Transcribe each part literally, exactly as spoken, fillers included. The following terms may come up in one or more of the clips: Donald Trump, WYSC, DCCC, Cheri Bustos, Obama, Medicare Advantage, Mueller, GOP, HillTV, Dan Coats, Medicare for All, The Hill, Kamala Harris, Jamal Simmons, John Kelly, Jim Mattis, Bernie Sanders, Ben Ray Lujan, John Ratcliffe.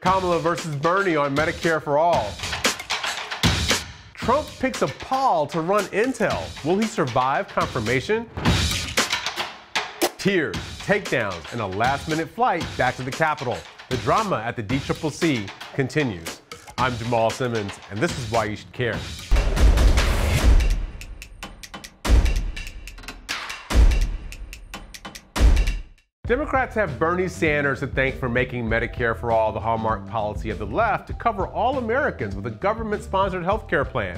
Kamala versus Bernie on Medicare for All. Trump picks a Paul to run Intel. Will he survive confirmation? Tears, takedowns, and a last-minute flight back to the Capitol. The drama at the D C C C continues. I'm Jamal Simmons, and this is why you should care. Democrats have Bernie Sanders to thank for making Medicare for All the hallmark policy of the left to cover all Americans with a government-sponsored health care plan.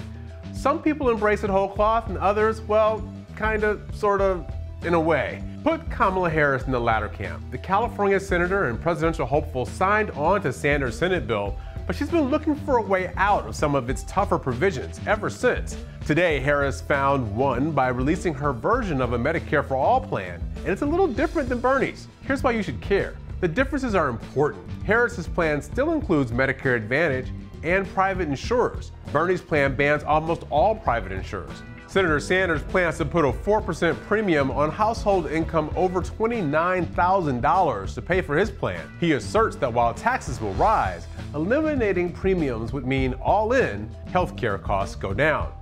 Some people embrace it whole cloth and others, well, kind of, sort of, in a way. Put Kamala Harris in the latter camp. The California senator and presidential hopeful signed on to Sanders' Senate bill, but she's been looking for a way out of some of its tougher provisions ever since. Today, Harris found one by releasing her version of a Medicare for All plan, and it's a little different than Bernie's. Here's why you should care. The differences are important. Harris's plan still includes Medicare Advantage and private insurers. Bernie's plan bans almost all private insurers. Senator Sanders plans to put a four percent premium on household income over twenty-nine thousand dollars to pay for his plan. He asserts that while taxes will rise, eliminating premiums would mean all in, healthcare costs go down.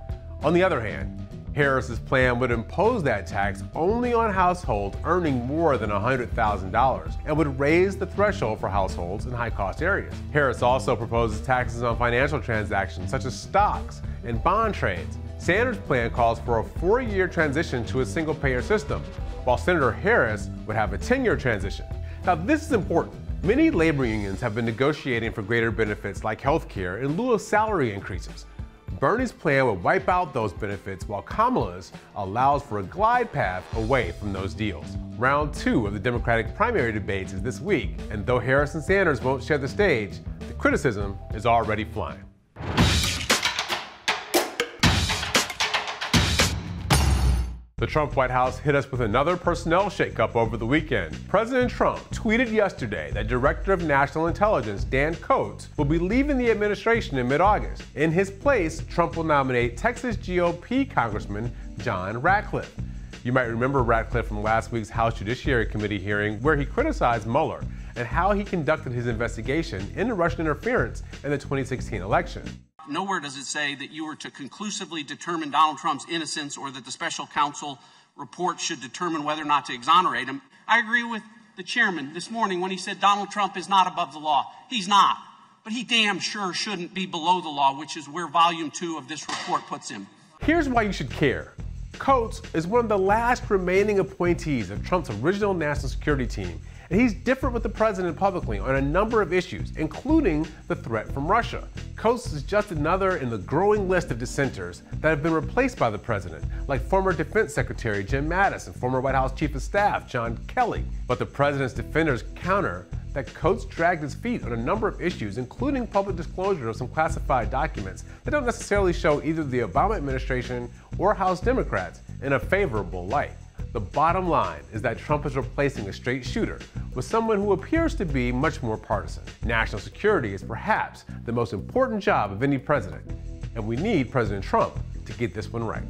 On the other hand, Harris's plan would impose that tax only on households earning more than one hundred thousand dollars and would raise the threshold for households in high-cost areas. Harris also proposes taxes on financial transactions such as stocks and bond trades. Sanders' plan calls for a four-year transition to a single-payer system, while Senator Harris would have a ten-year transition. Now, this is important. Many labor unions have been negotiating for greater benefits like health care in lieu of salary increases. Bernie's plan would wipe out those benefits, while Kamala's allows for a glide path away from those deals. Round two of the Democratic primary debates is this week, and though Harris and Sanders won't share the stage, the criticism is already flying. The Trump White House hit us with another personnel shakeup over the weekend. President Trump tweeted yesterday that Director of National Intelligence Dan Coats will be leaving the administration in mid-August. In his place, Trump will nominate Texas G O P Congressman John Ratcliffe. You might remember Ratcliffe from last week's House Judiciary Committee hearing where he criticized Mueller and how he conducted his investigation into Russian interference in the twenty sixteen election. Nowhere does it say that you were to conclusively determine Donald Trump's innocence or that the special counsel report should determine whether or not to exonerate him. I agree with the chairman this morning when he said Donald Trump is not above the law. He's not, but he damn sure shouldn't be below the law, which is where volume two of this report puts him. Here's why you should care. Coats is one of the last remaining appointees of Trump's original national security team, and he's different with the president publicly on a number of issues, including the threat from Russia. Coats is just another in the growing list of dissenters that have been replaced by the president, like former Defense Secretary Jim Mattis and former White House Chief of Staff John Kelly. But the president's defenders counter that Coats dragged his feet on a number of issues, including public disclosure of some classified documents that don't necessarily show either the Obama administration or House Democrats in a favorable light. The bottom line is that Trump is replacing a straight shooter with someone who appears to be much more partisan. National security is perhaps the most important job of any president, and we need President Trump to get this one right.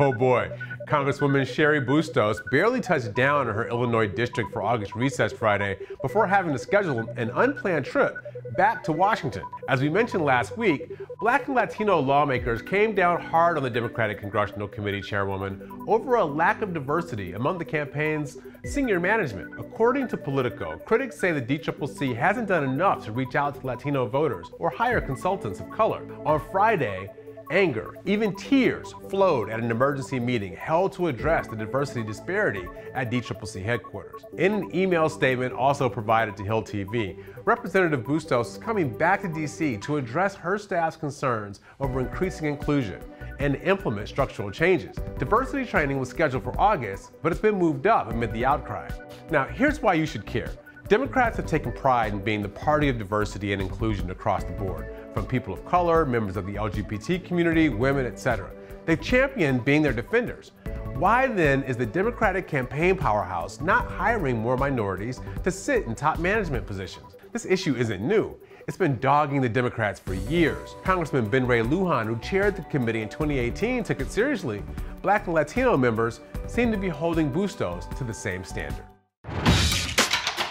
Oh boy, Congresswoman Cheri Bustos barely touched down in her Illinois district for August recess Friday before having to schedule an unplanned trip back to Washington. As we mentioned last week, Black and Latino lawmakers came down hard on the Democratic Congressional Committee chairwoman over a lack of diversity among the campaign's senior management. According to Politico, critics say the D C C C hasn't done enough to reach out to Latino voters or hire consultants of color. On Friday, anger, even tears, flowed at an emergency meeting held to address the diversity disparity at D C C C headquarters. In an email statement also provided to Hill T V, Representative Bustos is coming back to D C to address her staff's concerns over increasing inclusion and implement structural changes. Diversity training was scheduled for August, but it's been moved up amid the outcry. Now, here's why you should care. Democrats have taken pride in being the party of diversity and inclusion across the board, from people of color, members of the L G B T community, women, et cetera. They've championed being their defenders. Why then is the Democratic campaign powerhouse not hiring more minorities to sit in top management positions? This issue isn't new. It's been dogging the Democrats for years. Congressman Ben Ray Lujan, who chaired the committee in twenty eighteen, took it seriously, Black and Latino members seem to be holding Bustos to the same standard.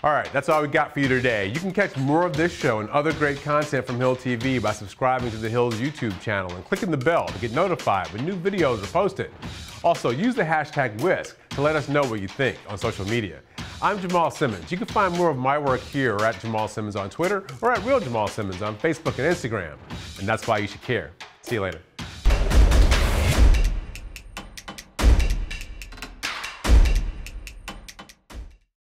All right, that's all we got for you today. You can catch more of this show and other great content from Hill T V by subscribing to the Hill's YouTube channel and clicking the bell to get notified when new videos are posted. Also, use the hashtag WISC to let us know what you think on social media. I'm Jamal Simmons. You can find more of my work here or at Jamal Simmons on Twitter or at Real Jamal Simmons on Facebook and Instagram. And that's why you should care. See you later.